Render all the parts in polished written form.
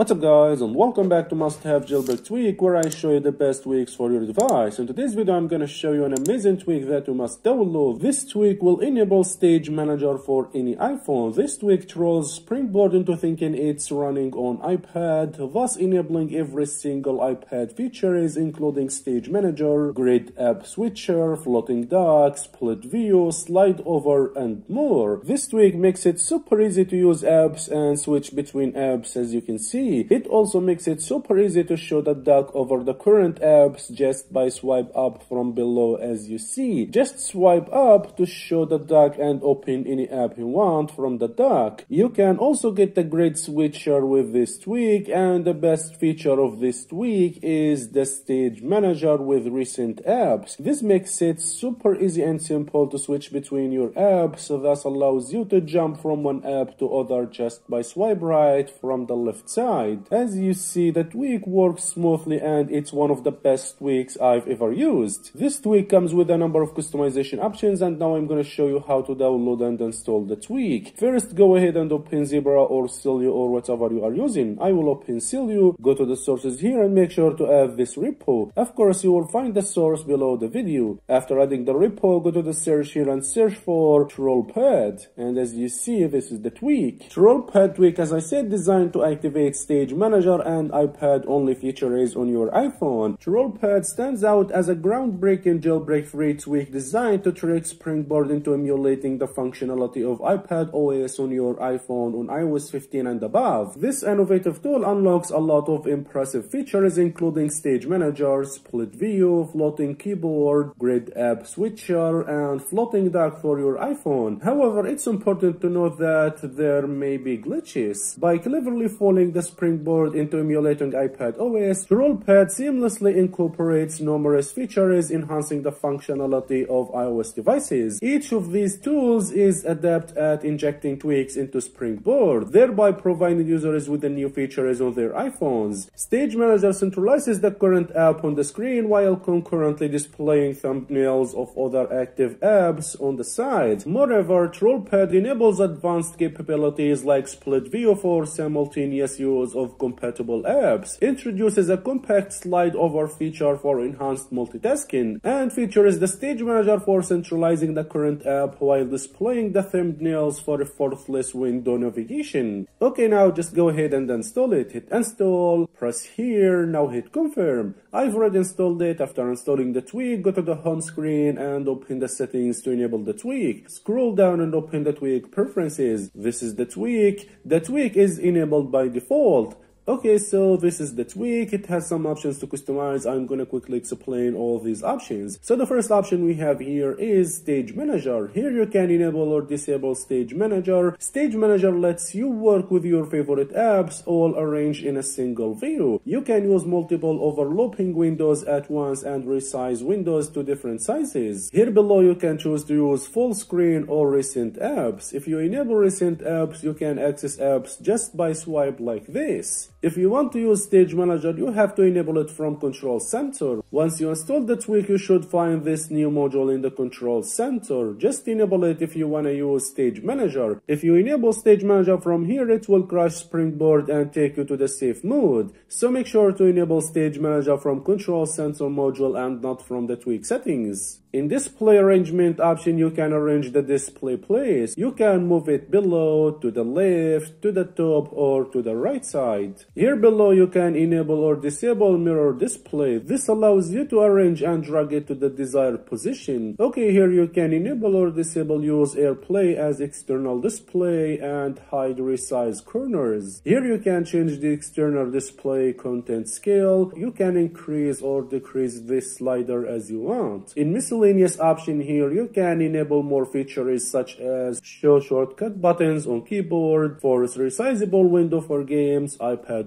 What's up guys, and welcome back to Must Have Jailbreak Tweak, where I show you the best tweaks for your device. In today's video I'm gonna show you an amazing tweak that you must download. This tweak will enable Stage Manager for any iPhone. This tweak trolls Springboard into thinking it's running on iPad, thus enabling every single iPad feature including Stage Manager, Grid App Switcher, Floating Dock, Split View, Slide Over, and more. This tweak makes it super easy to use apps and switch between apps, as you can see. It also makes it super easy to show the dock over the current apps just by swipe up from below, as you see. Just swipe up to show the dock and open any app you want from the dock. You can also get the Grid Switcher with this tweak, and the best feature of this tweak is the Stage Manager with recent apps. This makes it super easy and simple to switch between your apps, thus allows you to jump from one app to other just by swipe right from the left side. As you see, the tweak works smoothly and it's one of the best tweaks I've ever used. This tweak comes with a number of customization options, and now I'm going to show you how to download and install the tweak. First, go ahead and open Zebra or Sileo or whatever you are using. I will open Sileo, go to the sources here and make sure to add this repo. Of course, you will find the source below the video. After adding the repo, go to the search here and search for TrollPad. And as you see, this is the tweak. TrollPad tweak, as I said, designed to activate Stage Manager and iPad only features on your iPhone. TrollPad stands out as a groundbreaking jailbreak-free tweak designed to trick Springboard into emulating the functionality of iPadOS on your iPhone on iOS 15 and above. This innovative tool unlocks a lot of impressive features including Stage Manager, Split View, Floating Keyboard, Grid App Switcher, and Floating Dock for your iPhone. However, it's important to note that there may be glitches. By cleverly following the Springboard into emulating iPadOS, TrollPad seamlessly incorporates numerous features enhancing the functionality of iOS devices. Each of these tools is adept at injecting tweaks into Springboard, thereby providing users with the new features on their iPhones. Stage Manager centralizes the current app on the screen while concurrently displaying thumbnails of other active apps on the side. Moreover, TrollPad enables advanced capabilities like Split View for simultaneous use of compatible apps, introduces a compact slide over feature for enhanced multitasking, and features the Stage Manager for centralizing the current app while displaying the thumbnails for a effortless window navigation. Okay, now just go ahead and install it. Hit install, press here, now hit confirm. I've already installed it. After installing the tweak, go to the home screen and open the settings to enable the tweak. Scroll down and open the tweak preferences. This is the tweak. The tweak is enabled by default. Okay, so this is the tweak. It has some options to customize. I'm gonna quickly explain all these options. So the first option we have here is Stage Manager. Here you can enable or disable Stage Manager. Stage Manager lets you work with your favorite apps, all arranged in a single view. You can use multiple overlapping windows at once and resize windows to different sizes. Here below you can choose to use full screen or recent apps. If you enable recent apps, you can access apps just by swipe like this. If you want to use Stage Manager, you have to enable it from Control Center. Once you install the tweak, you should find this new module in the Control Center. Just enable it if you want to use Stage Manager. If you enable Stage Manager from here, it will crash Springboard and take you to the safe mode. So make sure to enable Stage Manager from Control Center module and not from the tweak settings. In display arrangement option, you can arrange the display place. You can move it below, to the left, to the top, or to the right side. Here below you can enable or disable mirror display. This allows you to arrange and drag it to the desired position. Okay, here you can enable or disable use AirPlay as external display and hide resize corners. Here you can change the external display content scale. You can increase or decrease this slider as you want. In miscellaneous option here, you can enable more features such as show shortcut buttons on keyboard, force resizable window for games, iPadOS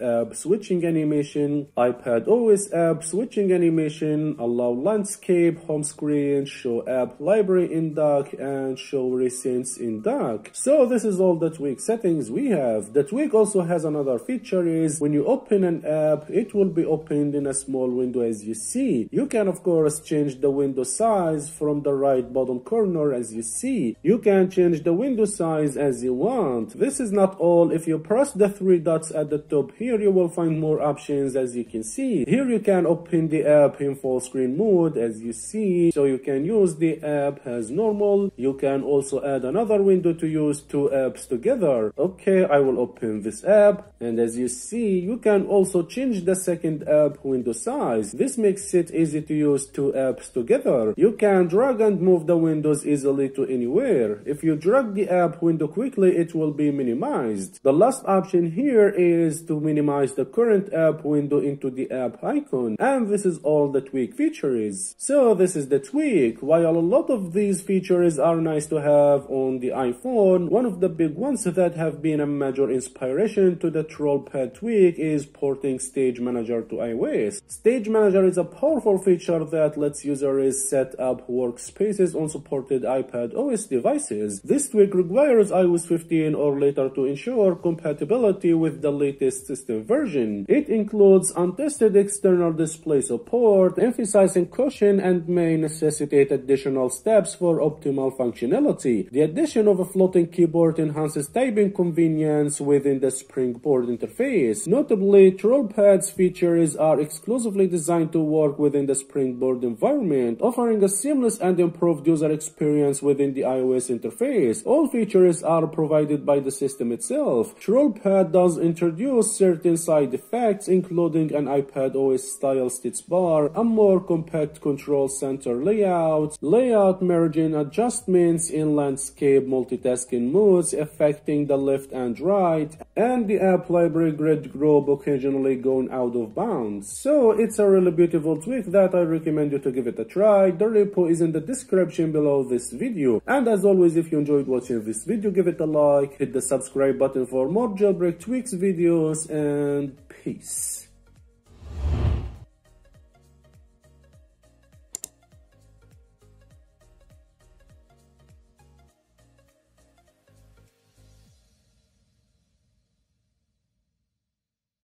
app switching animation, iPadOS app switching animation, allow landscape, home screen, show app library in dock, and show recents in dock. So this is all the tweak settings we have. The tweak also has another feature is when you open an app, it will be opened in a small window as you see. You can of course change the window size from the right bottom corner as you see. You can change the window size as you want. This is not all. If you press the three dots at the the top here, you will find more options. As you can see here, you can open the app in full screen mode, as you see, so you can use the app as normal. You can also add another window to use two apps together. Okay, I will open this app, and as you see, you can also change the second app window size. This makes it easy to use two apps together. You can drag and move the windows easily to anywhere. If you drag the app window quickly, it will be minimized. The last option here is to minimize the current app window into the app icon, and this is all the tweak feature is. So this is the tweak. While a lot of these features are nice to have on the iPhone, one of the big ones that have been a major inspiration to the Trollpad tweak is porting Stage Manager to iOS. Stage Manager is a powerful feature that lets users set up workspaces on supported iPadOS devices. This tweak requires iOS 15 or later to ensure compatibility with the latest system version. It includes untested external display support, emphasizing caution, and may necessitate additional steps for optimal functionality. The addition of a floating keyboard enhances typing convenience within the Springboard interface. Notably, Trollpad's features are exclusively designed to work within the Springboard environment, offering a seamless and improved user experience within the iOS interface. All features are provided by the system itself. Trollpad does introduce certain side effects, including an iPadOS style status bar, a more compact Control Center layout, margin adjustments in landscape multitasking modes affecting the left and right, and the app library grid group occasionally going out of bounds. So it's a really beautiful tweak that I recommend you to give it a try. The repo is in the description below this video. And as always, if you enjoyed watching this video, give it a like, hit the subscribe button for more jailbreak tweaks videos, and peace.